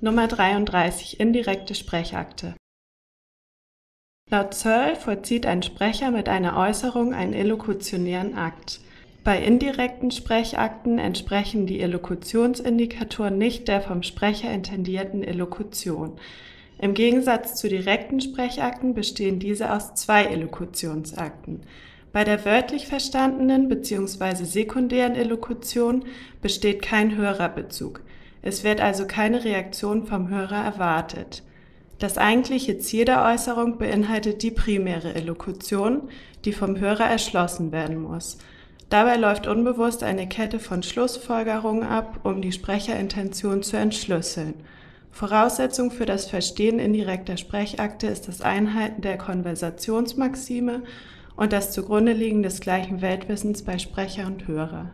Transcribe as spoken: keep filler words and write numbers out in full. Nummer dreiunddreißig. Indirekte Sprechakte. Laut Searle vollzieht ein Sprecher mit einer Äußerung einen elokutionären Akt. Bei indirekten Sprechakten entsprechen die Elokutionsindikatoren nicht der vom Sprecher intendierten Elokution. Im Gegensatz zu direkten Sprechakten bestehen diese aus zwei Elokutionsakten. Bei der wörtlich verstandenen bzw. sekundären Elokution besteht kein Hörerbezug. Es wird also keine Reaktion vom Hörer erwartet. Das eigentliche Ziel der Äußerung beinhaltet die primäre Elokution, die vom Hörer erschlossen werden muss. Dabei läuft unbewusst eine Kette von Schlussfolgerungen ab, um die Sprecherintention zu entschlüsseln. Voraussetzung für das Verstehen indirekter Sprechakte ist das Einhalten der Konversationsmaxime und das zugrunde liegen des gleichen Weltwissens bei Sprecher und Hörer.